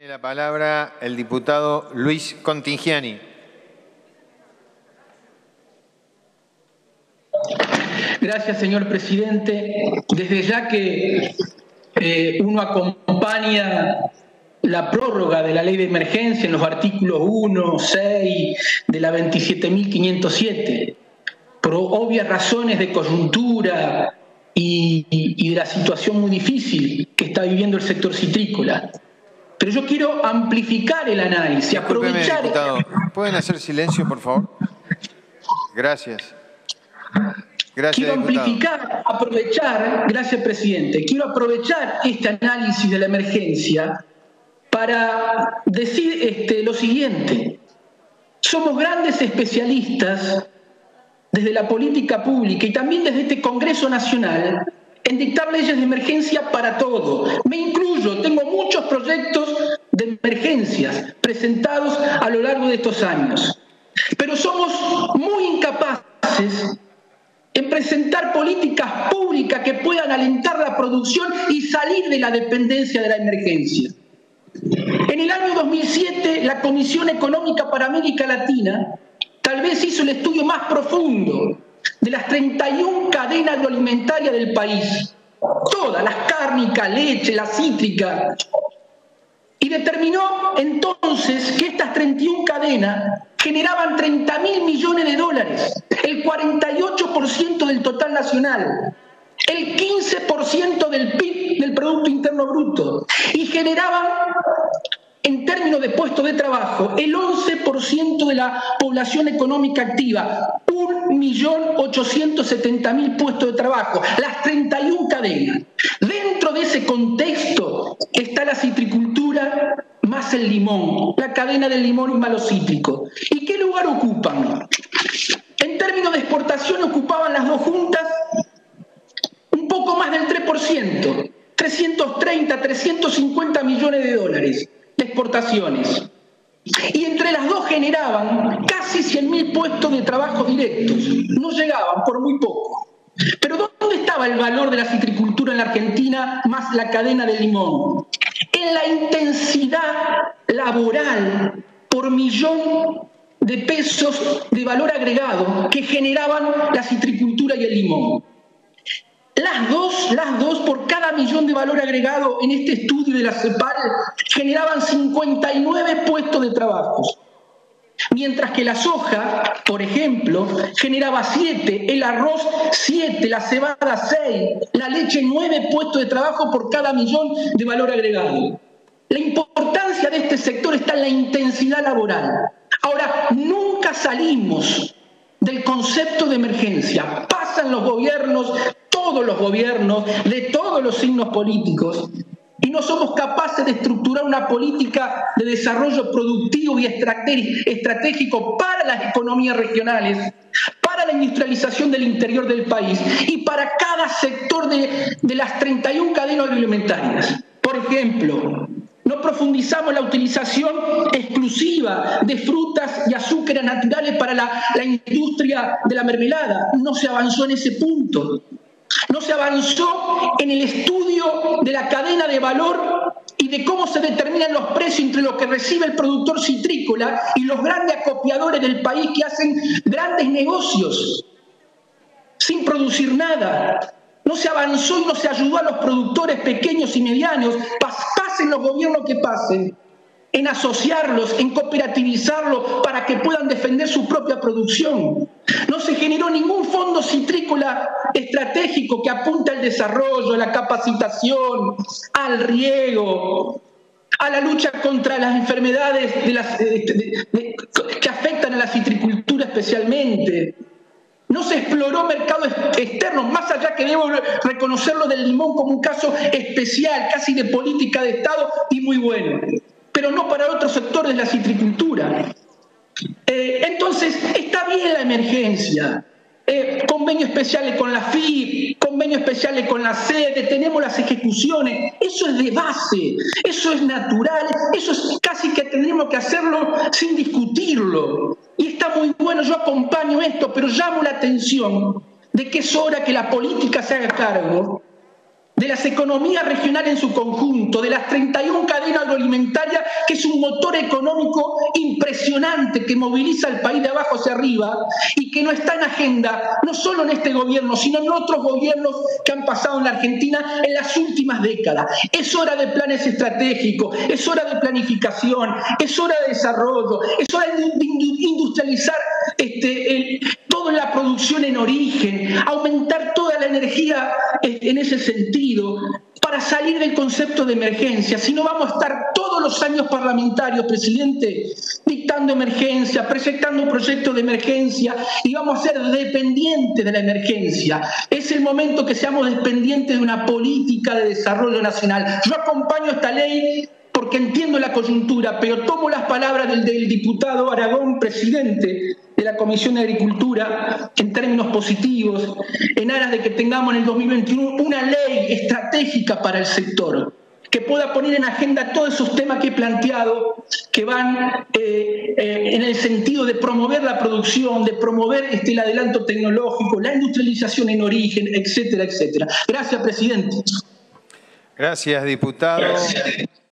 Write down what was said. Tiene la palabra el diputado Luis Contigiani. Gracias, señor presidente. Desde ya que uno acompaña la prórroga de la ley de emergencia en los artículos 1, 6 de la 27.507, por obvias razones de coyuntura y de la situación muy difícil que está viviendo el sector citrícola. Pero yo quiero amplificar el análisis, aprovechar... Diputado, ¿pueden hacer silencio, por favor? Gracias. Gracias, quiero amplificar, aprovechar, gracias presidente, quiero aprovechar este análisis de la emergencia para decir lo siguiente. Somos grandes especialistas desde la política pública y también desde este Congreso Nacional en dictar leyes de emergencia para todo. Me incluyo, tengo muchos proyectos de emergencias presentados a lo largo de estos años. Pero somos muy incapaces en presentar políticas públicas que puedan alentar la producción y salir de la dependencia de la emergencia. En el año 2007, la Comisión Económica para América Latina tal vez hizo el estudio más profundo de las 31 cadenas agroalimentarias del país, todas, las cárnicas, leche, la cítrica, y determinó entonces que estas 31 cadenas generaban $30.000 millones, el 48% del total nacional, el 15% del PIB, del Producto Interno Bruto, y generaban, en términos de puestos de trabajo, el 11% de la población económica activa, 1.870.000 puestos de trabajo, las 31 cadenas. Dentro de ese contexto está la citricultura más el limón, la cadena del limón y malos cítricos. ¿Y qué lugar ocupan? En términos de exportación ocupaban las dos juntas un poco más del 3%, 330, 350 millones de dólares. De exportaciones. Y entre las dos generaban casi 100.000 puestos de trabajo directos. No llegaban, por muy poco. Pero ¿dónde estaba el valor de la citricultura en la Argentina más la cadena del limón? En la intensidad laboral por millón de pesos de valor agregado que generaban la citricultura y el limón. Las dos por cada millón de valor agregado en este estudio de la CEPAL generaban 59 puestos de trabajo. Mientras que la soja, por ejemplo, generaba 7, el arroz 7, la cebada 6, la leche 9 puestos de trabajo por cada millón de valor agregado. La importancia de este sector está en la intensidad laboral. Ahora, nunca salimos del concepto de emergencia. Pasan los gobiernos, todos los gobiernos, de todos los signos políticos, y no somos capaces de estructurar una política de desarrollo productivo y estratégico para las economías regionales, para la industrialización del interior del país y para cada sector de las 31 cadenas agroalimentarias. Por ejemplo, no profundizamos la utilización exclusiva de frutas y azúcares naturales para la industria de la mermelada. No se avanzó en ese punto. No se avanzó en el estudio de la cadena de valor y de cómo se determinan los precios entre lo que recibe el productor citrícola y los grandes acopiadores del país que hacen grandes negocios sin producir nada. No se avanzó y no se ayudó a los productores pequeños y medianos, pasen los gobiernos que pasen, en asociarlos, en cooperativizarlos para que puedan defender su propia producción. No se generó ningún fondo citrícola estratégico que apunte al desarrollo, a la capacitación, al riego, a la lucha contra las enfermedades que afectan a la citricultura especialmente. No se exploró mercados externos, más allá que debo reconocerlo del limón como un caso especial, casi de política de Estado y muy bueno, pero no para otros sectores de la citricultura. Entonces, está bien la emergencia, convenios especiales con la FIP, convenios especiales con la sede, tenemos las ejecuciones, eso es de base, eso es natural, eso es casi que tendríamos que hacerlo sin discutirlo. Y está muy bueno, yo acompaño esto, pero llamo la atención de que es hora que la política se haga cargo de las economías regionales en su conjunto, de las 31 cadenas agroalimentarias, que es un motor económico impresionante que moviliza al país de abajo hacia arriba y que no está en agenda, no solo en este gobierno, sino en otros gobiernos que han pasado en la Argentina en las últimas décadas. Es hora de planes estratégicos, es hora de planificación, es hora de desarrollo, es hora de industrializar toda la producción en origen, aumentar toda la energía en ese sentido, para salir del concepto de emergencia. Si no, vamos a estar todos los años parlamentarios, presidente, dictando emergencia, presentando un proyecto de emergencia, y vamos a ser dependientes de la emergencia. Es el momento que seamos dependientes de una política de desarrollo nacional. Yo acompaño esta ley porque entiendo la coyuntura, pero tomo las palabras del diputado Aragón, presidente de la Comisión de Agricultura, en términos positivos, en aras de que tengamos en el 2021 una ley estratégica para el sector, que pueda poner en agenda todos esos temas que he planteado, que van en el sentido de promover la producción, de promover el adelanto tecnológico, la industrialización en origen, etcétera, etcétera. Gracias, presidente. Gracias, diputado. Gracias.